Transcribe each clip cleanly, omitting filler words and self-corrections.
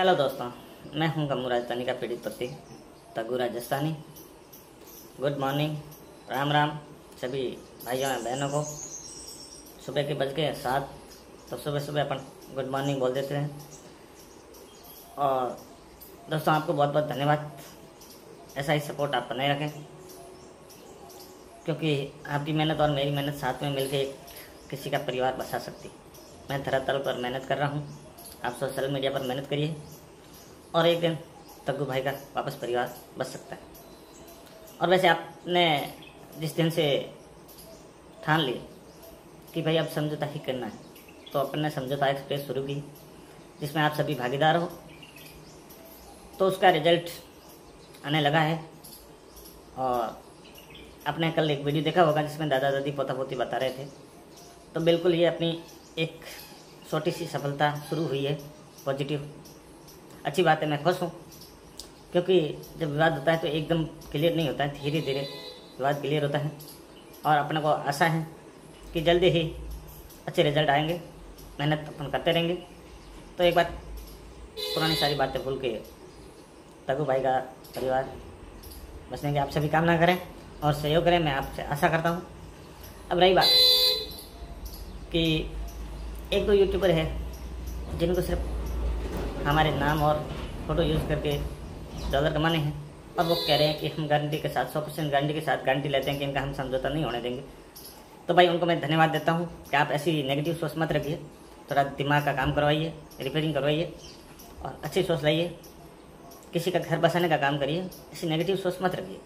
Hello दोस्तों, मैं हूं गमू राजस्थानी का पीड़ित पति तगु राजस्थानी। गुड मॉर्निंग, राम राम सभी भाइयों और बहनों को। सुबह के बज के 7 तो सुबह सुबह अपन गुड मॉर्निंग बोल देते हैं। और दोस्तों आपको बहुत बहुत धन्यवाद, ऐसा ही सपोर्ट आप बनाए रखें, क्योंकि आपकी मेहनत और मेरी मेहनत साथ में मिलकर किसी का परिवार बसा सकती। मैं धरातल पर मेहनत कर रहा हूँ, आप सोशल मीडिया पर मेहनत करिए और एक दिन तग्गू भाई का वापस परिवार बच सकता है। और वैसे आपने जिस दिन से ठान लिए कि भाई अब समझौता ही करना है, तो अपन ने समझौता एक्सप्रेस शुरू की, जिसमें आप सभी भागीदार हो। तो उसका रिजल्ट आने लगा है। और आपने कल एक वीडियो देखा होगा जिसमें दादा दादी पोता पोती बता रहे थे। तो बिल्कुल ये अपनी एक छोटी सी सफलता शुरू हुई है, पॉजिटिव, अच्छी बात है। मैं खुश हूँ, क्योंकि जब विवाद होता है तो एकदम क्लियर नहीं होता है, धीरे धीरे विवाद क्लियर होता है। और अपने को आशा है कि जल्दी ही अच्छे रिजल्ट आएंगे। मेहनत अपन करते रहेंगे तो एक बार पुरानी सारी बातें भूल के तगु भाई का परिवार बसने की आप सभी कामना करें और सहयोग करें, मैं आपसे आशा करता हूँ। अब रही बात कि एक दो यूट्यूबर है जिनको सिर्फ हमारे नाम और फोटो यूज़ करके डॉलर कमाने हैं, और वो कह रहे हैं कि हम गारंटी के साथ 100% गारंटी के साथ गारंटी लेते हैं कि इनका हम समझौता नहीं होने देंगे। तो भाई उनको मैं धन्यवाद देता हूँ कि आप ऐसी नेगेटिव सोच मत रखिए, थोड़ा दिमाग का काम करवाइए, रिपेयरिंग करवाइए और अच्छी सोच लाइए। किसी का घर बसाने का काम करिए, ऐसी नेगेटिव सोच मत रखिए।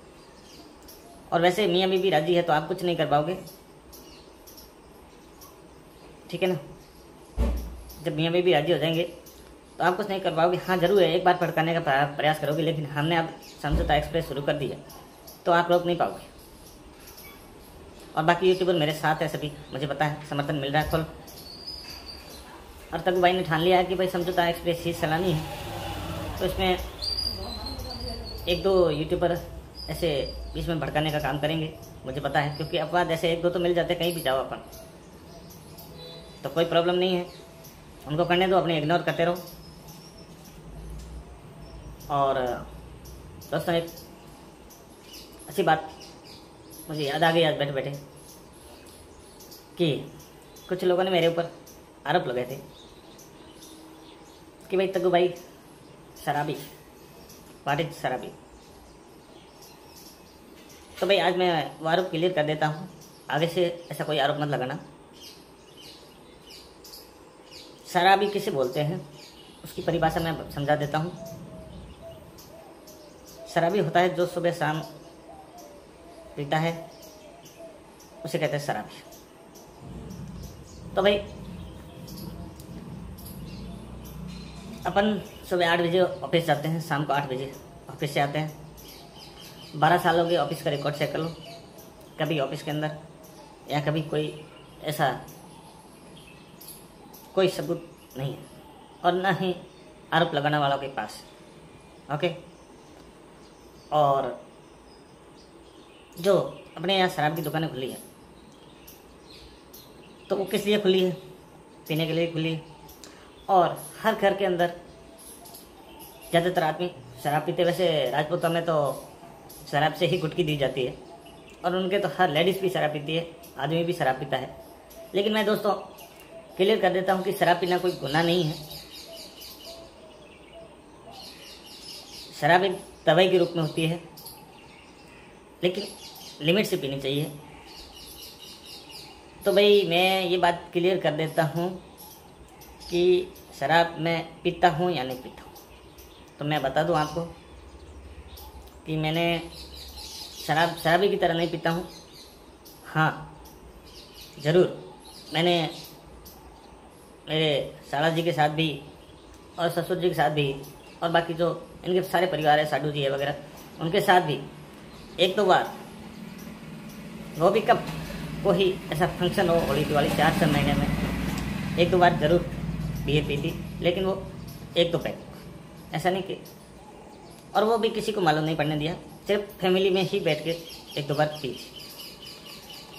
और वैसे मियाँ बीबी राजी है तो आप कुछ नहीं कर पाओगे, ठीक है ना। जब मियाँ बीबी राजी हो जाएंगे तो आप कुछ नहीं कर पाओगे। हाँ ज़रूर है, एक बार भड़काने का प्रयास करोगे, लेकिन हमने अब समझौता एक्सप्रेस शुरू कर दिया तो आप रोक नहीं पाओगे। और बाकी यूट्यूबर मेरे साथ है सभी, मुझे पता है समर्थन मिल रहा है फुल। और तगु भाई ने ठान लिया है कि भाई समझौता एक्सप्रेस ही चलानी है। तो इसमें एक दो यूट्यूबर ऐसे बीच में भड़काने का काम करेंगे, मुझे पता है, क्योंकि अपवाद ऐसे एक दो तो मिल जाते कहीं भी जाओ अपन, तो कोई प्रॉब्लम नहीं है। उनको करने दो, अपने इग्नोर करते रहो। और दोस्तों एक अच्छी बात मुझे याद आ गई आज बैठे बैठे, कि कुछ लोगों ने मेरे ऊपर आरोप लगाए थे कि भाई तगु भाई शराबी, व्हाट इज शराबी। तो भाई आज मैं वो आरोप क्लियर कर देता हूँ, आगे से ऐसा कोई आरोप मत लगाना। शराबी किसे बोलते हैं उसकी परिभाषा मैं समझा देता हूँ। शराबी होता है जो सुबह शाम पीता है, उसे कहते हैं शराबी। तो भाई अपन सुबह 8 बजे ऑफिस जाते हैं, शाम को 8 बजे ऑफिस से आते हैं। 12 साल हो गए, ऑफिस का रिकॉर्ड चेक कर लो। कभी ऑफिस के अंदर या कभी कोई ऐसा कोई सबूत नहीं है, और ना ही आरोप लगाने वालों के पास, ओके। और जो अपने यहाँ शराब की दुकानें खुली है तो वो किस लिए खुली है? पीने के लिए खुली है। और हर घर के अंदर ज़्यादातर आदमी शराब पीते। वैसे राजपूतों में तो शराब से ही गुटकी दी जाती है, और उनके तो हर लेडीज़ भी शराब पीती है, आदमी भी शराब पीता है। लेकिन मैं दोस्तों क्लियर कर देता हूँ कि शराब पीना कोई गुनाह नहीं है। शराब एक दवाई के रूप में होती है, लेकिन लिमिट से पीनी चाहिए। तो भाई मैं ये बात क्लियर कर देता हूँ कि शराब मैं पीता हूँ या नहीं पीता हूँ। तो मैं बता दूँ आपको कि मैंने शराब शराबी की तरह नहीं पीता हूँ। हाँ ज़रूर, मैंने मेरे साला जी के साथ भी और ससुर जी के साथ भी और बाकी जो इनके सारे परिवार है, साडू जी है वगैरह, उनके साथ भी 1-2 बार, वो भी कब कोई ऐसा फंक्शन हो, होली दिवाली, 4-6 महीने में 1-2 बार ज़रूर बियर पीती। लेकिन वो 1-2 पैक, ऐसा नहीं कि, और वो भी किसी को मालूम नहीं पड़ने दिया, सिर्फ फैमिली में ही बैठ के 1-2 बार पी।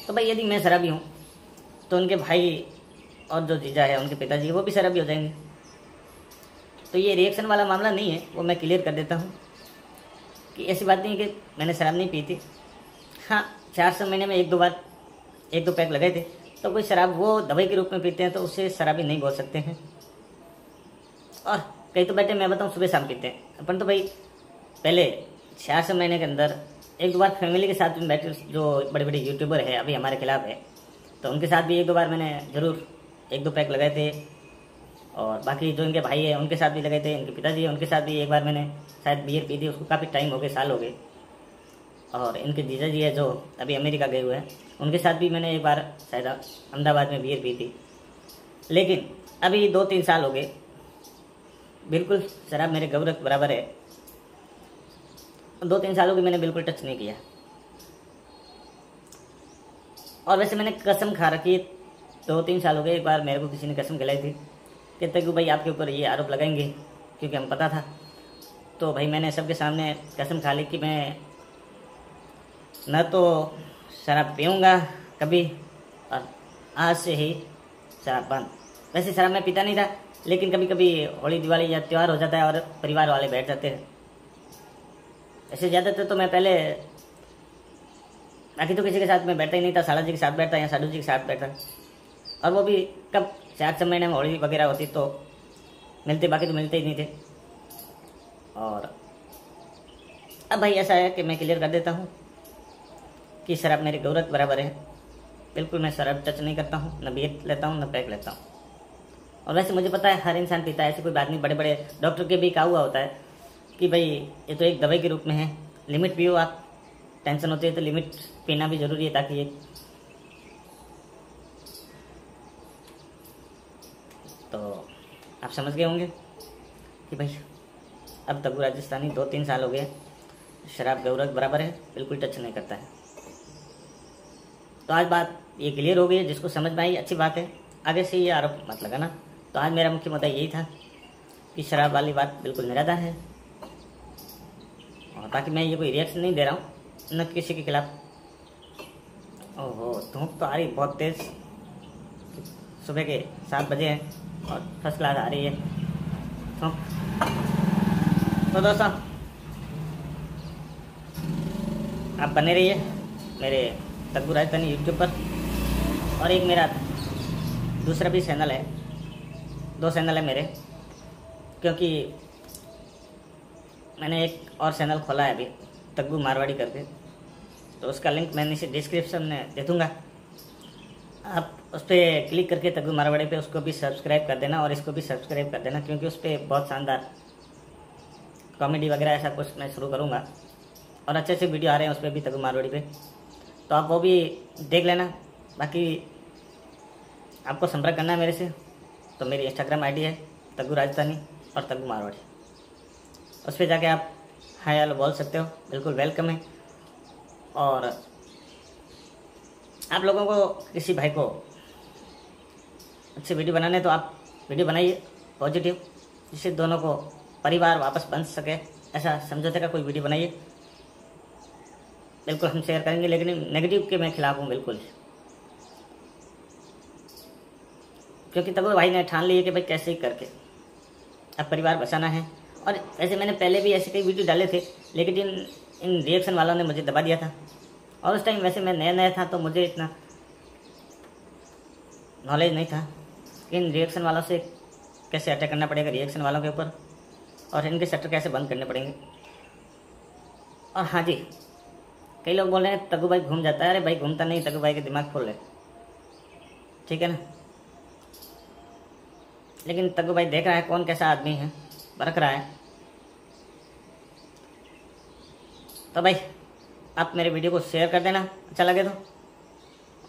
तो भाई यदि मैं शराबी हूँ तो उनके भाई और जो जीजा है, उनके पिताजी, वो भी शराबी हो जाएंगे। तो ये रिएक्शन वाला मामला नहीं है, वो मैं क्लियर कर देता हूँ कि ऐसी बात नहीं है कि मैंने शराब नहीं पी थी। हाँ, 400 महीने में एक दो पैक लगाए थे, तो कोई शराब वो दवाई के रूप में पीते हैं तो उससे शराबी नहीं बोल सकते हैं। और कई तो बैठे मैं बताऊँ सुबह शाम पीते हैं अपन, तो भाई पहले 6 महीने के अंदर एक दो बार फैमिली के साथ भी बैठे, जो बड़े बड़े यूट्यूबर है अभी हमारे खिलाफ है, तो उनके साथ भी एक दो बार मैंने ज़रूर 1-2 पैक लगाए थे। और बाकी जो इनके भाई है उनके साथ भी लगाए थे, इनके पिताजी है उनके साथ भी एक बार मैंने शायद बियर पी थी, उसको काफ़ी टाइम हो गए, साल हो गए। और इनके जीजा जी है जो अभी अमेरिका गए हुए हैं, उनके साथ भी मैंने एक बार शायद अहमदाबाद में बियर पी थी। लेकिन अभी 2-3 साल हो गए, बिल्कुल शराब मेरे गौरव बराबर है, 2-3 सालों की मैंने बिल्कुल टच नहीं किया। और वैसे मैंने कसम खा रखी है, 2-3 साल हो गए। एक बार मेरे को किसी ने कसम खिलाई थी कि तगू भाई आपके ऊपर ये आरोप लगाएंगे, क्योंकि हम पता था। तो भाई मैंने सबके सामने कसम खा ली कि मैं न तो शराब पीऊँगा कभी, और आज से ही शराब बंद। वैसे शराब मैं पीता नहीं था, लेकिन कभी कभी होली दिवाली या त्यौहार हो जाता है और परिवार वाले बैठ जाते हैं, ऐसे ज़्यादातर तो मैं पहले बाकी तो किसी के साथ मैं बैठता ही नहीं था। साला जी के साथ बैठता या साडू जी के साथ बैठता, और वो भी कब 4-6 महीने में होली वगैरह होती तो मिलते, बाकी तो मिलते ही नहीं थे। और अब भाई ऐसा है कि मैं क्लियर कर देता हूँ कि शराब मेरे गौरत बराबर है, बिल्कुल मैं शराब टच नहीं करता हूँ, न बीयर लेता हूँ न पैक लेता हूँ। और वैसे मुझे पता है हर इंसान पीता है, ऐसी कोई बात नहीं, बड़े बड़े डॉक्टर के भी कहा हुआ होता है कि भाई ये तो एक दवाई के रूप में है, लिमिट पियो। आप टेंशन होती है तो लिमिट पीना भी ज़रूरी है, ताकि ये तो आप समझ गए होंगे कि भाई अब तगू राजस्थानी 2-3 साल हो गए, शराब गौरव बराबर है, बिल्कुल टच नहीं करता है। तो आज बात ये क्लियर हो गई है, जिसको समझ में आई अच्छी बात है, आगे से ये आरोप मत लगाना। तो आज मेरा मुख्य मुद्दा यही था कि शराब वाली बात बिल्कुल निराधार है, और बाकी मैं ये कोई रिएक्शन नहीं दे रहा हूँ न किसी के खिलाफ। ओहो, धूप तो आ रही बहुत तेज़, सुबह के 7 बजे हैं और फर्स्ट क्लास आ रही है धूप। तो दोस्तों आप बने रहिए मेरे तगू राजस्थानी यूट्यूब पर, और एक मेरा दूसरा भी चैनल है, 2 चैनल है मेरे, क्योंकि मैंने एक और चैनल खोला है अभी तगू मारवाड़ी करके, तो उसका लिंक मैं नीचे डिस्क्रिप्शन में दे दूँगा, आप उस पर क्लिक करके तगू मारवाड़ी पे उसको भी सब्सक्राइब कर देना और इसको भी सब्सक्राइब कर देना, क्योंकि उस पर बहुत शानदार कॉमेडी वगैरह ऐसा कुछ मैं शुरू करूँगा, और अच्छे अच्छे वीडियो आ रहे हैं उस पर भी तगू मारवाड़ी पे, तो आप वो भी देख लेना। बाकी आपको संपर्क करना है मेरे से तो मेरी इंस्टाग्राम आई डी है तगू राजस्थानी और तगू मारवाड़ी, उस पर जाके आप हाय हेलो बोल सकते हो, बिल्कुल वेलकम है। और आप लोगों को किसी भाई को अच्छे वीडियो बनाने तो आप वीडियो बनाइए पॉजिटिव, जिससे दोनों को परिवार वापस बन सके, ऐसा समझौते का कोई वीडियो बनाइए, बिल्कुल हम शेयर करेंगे। लेकिन नेगेटिव के मैं खिलाफ हूँ बिल्कुल, क्योंकि तब भाई ने ठान लिया कि भाई कैसे ही करके अब परिवार बचाना है। और ऐसे मैंने पहले भी ऐसे कई वीडियो डाले थे, लेकिन इन रिएक्शन वालों ने मुझे दबा दिया था, और उस टाइम वैसे मैं नया था तो मुझे इतना नॉलेज नहीं था इन रिएक्शन वालों से कैसे अटैक करना पड़ेगा रिएक्शन वालों के ऊपर, और इनके शटर कैसे बंद करने पड़ेंगे। और हाँ जी, कई लोग बोल रहे हैं तगू भाई घूम जाता है, अरे भाई घूमता नहीं, तगू भाई के दिमाग खोल रहे, ठीक है ना। लेकिन तगू भाई देख रहा है कौन कैसा आदमी है, बरक रहा है। तो भाई आप मेरे वीडियो को शेयर कर देना अच्छा लगे तो,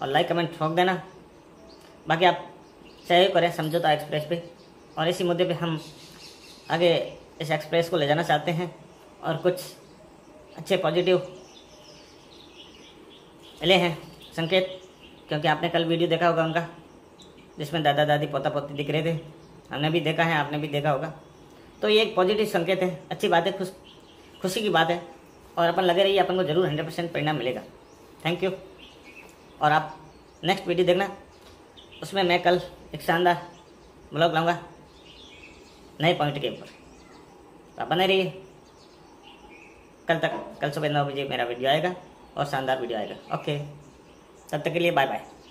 और लाइक कमेंट ठोक देना। बाकी आप सहयोग करें समझौता एक्सप्रेस पे, और इसी मुद्दे पे हम आगे इस एक्सप्रेस को ले जाना चाहते हैं, और कुछ अच्छे पॉजिटिव मिले हैं संकेत, क्योंकि आपने कल वीडियो देखा होगा उनका, जिसमें दादा दादी पोता पोती दिख रहे थे, हमने भी देखा है, आपने भी देखा होगा। तो ये एक पॉजिटिव संकेत है, अच्छी बात है, खुशी की बात है, और अपन लगे रहिए, अपन को जरूर 100% परिणाम मिलेगा। Thank you. और आप नेक्स्ट वीडियो देखना, उसमें मैं कल एक शानदार ब्लॉग लाऊंगा नए पॉइंट के ऊपर। तो बने रहिए, कल तक, कल सुबह 9 बजे मेरा वीडियो आएगा और शानदार वीडियो आएगा। ओके, तब तक के लिए बाय बाय।